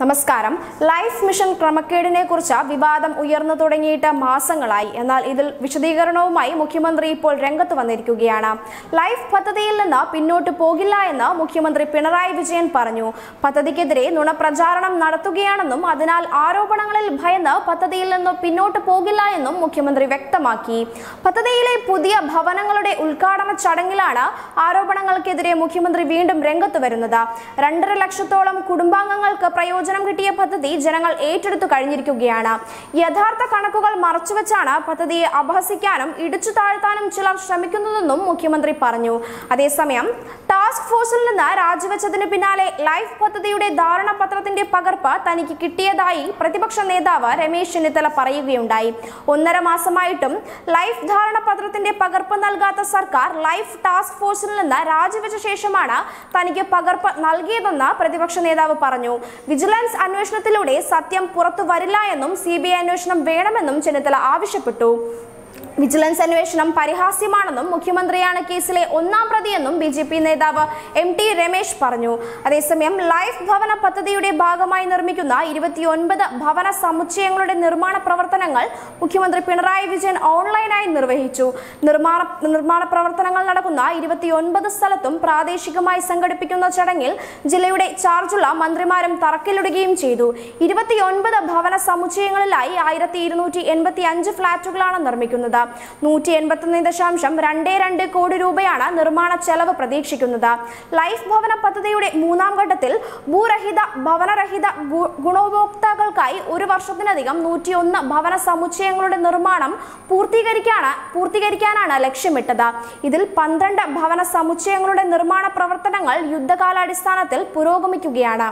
നമസ്കാരം. Life mission ക്രമക്കേടിനെ കുറിച്ച് വിവാദം ഉയർന്നു തുടങ്ങിയിട്ട് മാസങ്ങളായി. എന്നാൽ ഇതിൽ വിശദീകരണവുമായി മുഖ്യമന്ത്രി ഇപ്പോൾ രംഗത്ത് വന്നിരിക്കുകയാണ്. ലൈഫ് പദ്ധതിയിൽ നിന്ന് പിന്നോട്ട് പോകില്ല എന്ന് മുഖ്യമന്ത്രി പിണറായി വിജയൻ പറഞ്ഞു. പദ്ധതിക്കെതിരെ നുണപ്രചാരണം നടത്തുകയാണെന്നും അതിനാൽ ആരോപണങ്ങളിൽ ഭയന്ന് പദ്ധതിയിൽ നിന്ന് പിന്നോട്ട് പോകില്ല എന്നും മുഖ്യമന്ത്രി വ്യക്തമാക്കി. പദ്ധതിയിലെ പുതിയ ഭവനങ്ങളുടെ ഉദ്ഘാടന ചടങ്ങിലാണ് ആരോപണങ്ങൾക്കെതിരെ മുഖ്യമന്ത്രി വീണ്ടും രംഗത്ത് വരുന്നത്. 2.5 ലക്ഷത്തോളം കുടുംബാംഗങ്ങൾക്ക് പ്രയോജനം കിട്ടിയ പദ്ധതി ജനങ്ങൾ ഏറ്റെടുത്തു കഴിഞ്ഞിരിക്കുകയാണ്. യഥാർത്ഥ കണക്കുകൾ മറച്ചുവെച്ചാണ് പദ്ധതിയെ അപഹസിക്കാനും ഇടിച്ചു താഴ്ത്താനും ചിലർ ശ്രമിക്കുന്നതെന്നും മുഖ്യമന്ത്രി പറഞ്ഞു. അതേസമയം ടാസ്ക് ഫോഴ്സിൽ നിന്ന് രാജിവെച്ചതിന് പിന്നാലെ ലൈഫ് പദ്ധതിയുടെ ധാരണാപത്രത്തിന്റെ പകർപ്പ് തനിക്ക് കിട്ടിയതായി പ്രതിപക്ഷ നേതാവ് രമേശ് ചെന്നിത്തല പറയുകയുണ്ടായി. 1.5 മാസമായിട്ടും ലൈഫ് ധാരണാപത്രത്തിന്റെ പകർപ്പ് നൽകാത്ത സർക്കാർ ലൈഫ് ടാസ്ക് ഫോഴ്സിൽ നിന്ന് രാജിവെച്ച ശേഷമാണ് തനിക്ക് പകർപ്പ് നൽകിയതെന്ന് പ്രതിപക്ഷ നേതാവ് പറഞ്ഞു. വിജിലൻസ് അന്വേഷണത്തിലൂടെ സത്യം പുറത്തു വരില്ല എന്നും CBI അന്വേഷണം വേണമെന്നും ചെന്നിത്തല ആവശ്യപ്പെട്ടു. വിജിലൻസ് അന്വേഷണം പരിഹാസ്യമാണെന്നും മുഖ്യമന്ത്രിയാണ് കേസിലെ ഒന്നാം പ്രതിയെന്നും BJP നേതാവ് MT രമേശ് പറഞ്ഞു. അതേസമയം ലൈഫ് ഭവന പദ്ധതിയുടെ ഭാഗമായി നിർമ്മിക്കുന്ന 29 ഭവന സമുച്ചയങ്ങളുടെ നിർമ്മാണ പ്രവർത്തനങ്ങൾ മുഖ്യമന്ത്രി പിണറായി വിജയൻ ഓൺലൈനായി നിർവഹിച്ചു. നിർമ്മാണ പ്രവർത്തനങ്ങൾ നടക്കുന്ന 29 സ്ഥലത്തും പ്രാദേശികമായി സംഘടിപ്പിക്കുന്ന ചടങ്ങിൽ ജില്ലയുടെ ചാർജുള്ള മന്ത്രിമാരും തറക്കല്ലിടുകയും ചെയ്തു. 29 ഭവന സമുച്ചയങ്ങളിലായി 1285 ഫ്ളാറ്റുകളാണ് നിർമ്മിക്കുന്നത്. 182.22 കോടി രൂപയാണ് നിർമ്മാണ ചെലവ് പ്രതീക്ഷിക്കുന്നത്. ലൈഫ് ഭവന പദ്ധതിയുടെ മൂന്നാം ഘട്ടത്തിൽ ഭൂരഹിത ഭവനരഹിത ഗുണഭോക്താക്കൾക്കായി 1 വർഷത്തിലധികം 101 ഭവന സമുച്ചയങ്ങളുടെ നിർമ്മാണം പൂർത്തീകരിക്കാനാണ് ലക്ഷ്യമിട്ടത്. ഇതിൽ 12 ഭവന സമുച്ചയങ്ങളുടെ നിർമ്മാണ പ്രവർത്തനങ്ങൾ യുദ്ധകാലാടിസ്ഥാനത്തിൽ പുരോഗമിക്കുകയാണ്.